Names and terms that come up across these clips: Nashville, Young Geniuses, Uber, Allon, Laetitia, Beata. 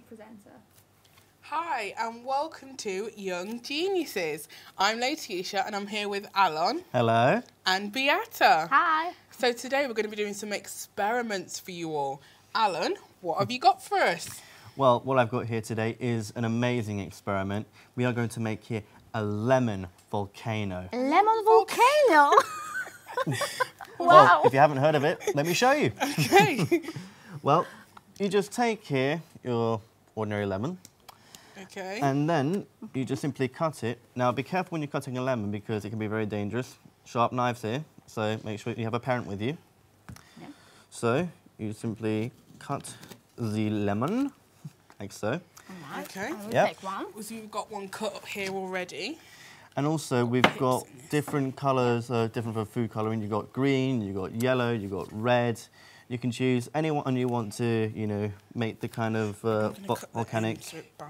lead presenter. Hi and welcome to Young Geniuses. I'm Laetitia and I'm here with Allon. Hello. And Beata. Hi. So today we're going to be doing some experiments for you all. Allon, what have you got for us? Well, what I've got here today is an amazing experiment. We are going to make here a lemon volcano. A lemon volcano? Wow. Well, if you haven't heard of it, let me show you. Okay. Well, you just take here your ordinary lemon. Okay. And then you just simply cut it. Now, be careful when you're cutting a lemon because it can be very dangerous. Sharp knives here, so make sure you have a parent with you. Yeah. So you simply cut the lemon, like so. All right. Okay. We'll take one. So you've got one cut up here already. And also we've got different colours, different for food colouring. You've got green, you've got yellow, you've got red. You can choose any one you want to, you know, make the kind of volcanic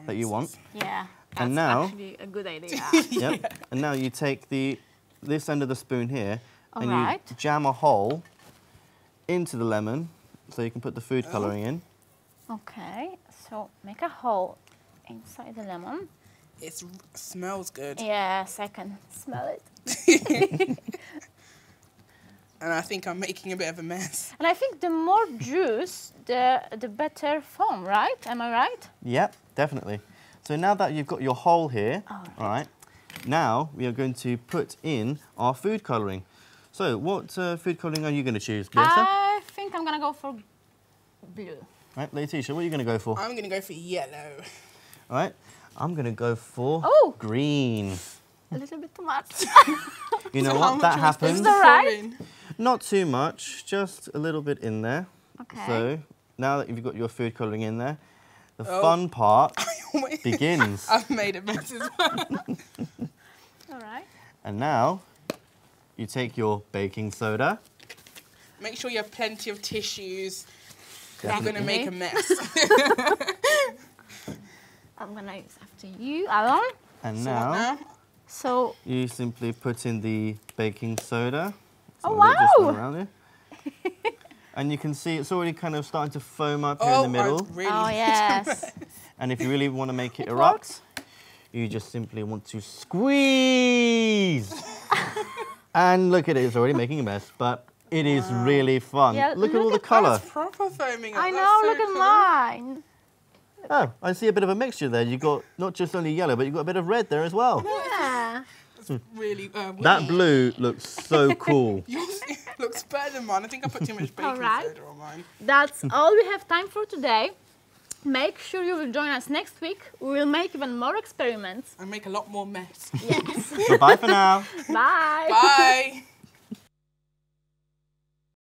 that you want. Yeah, that's and now, actually a good idea. Yeah. Yep, and now you take this end of the spoon here and you jam a hole into the lemon so you can put the food colouring in. Okay, so make a hole inside the lemon. It smells good. Yes, I can smell it. And I think I'm making a bit of a mess. And I think the more juice, the better foam, right? Am I right? Yep, definitely. So now that you've got your hole here, all right, now we are going to put in our food colouring. So what food colouring are you going to choose, Beata? I think I'm going to go for blue. Right, Laetitia, what are you going to go for? I'm going to go for yellow. All right, I'm going to go for green. A little bit too much. You know what? That happens. Is that right? Not too much, just a little bit in there. Okay. So now that you've got your food colouring in there, the fun part begins. I've made a mess as well. All right. And now you take your baking soda. Make sure you have plenty of tissues. You're going to make a mess. I'm going to use after you, Allon. And now. So you simply put in the baking soda. So wow! And you can see it's already kind of starting to foam up here in the middle. Really yes. And if you really want to make it erupt, you just simply want to squeeze. And look at it, it's already making a mess, but it is really fun. Yeah, look at all the colour. That's proper foaming up. I know, so look at mine. Oh, I see a bit of a mixture there. You've got not just only yellow, but you've got a bit of red there as well. Yeah. That's really that blue looks so cool. Yours looks better than mine. I think I put too much baking soda on mine. That's all we have time for today. Make sure you will join us next week. We will make even more experiments. And make a lot more mess. Yes. So bye for now. Bye. Bye.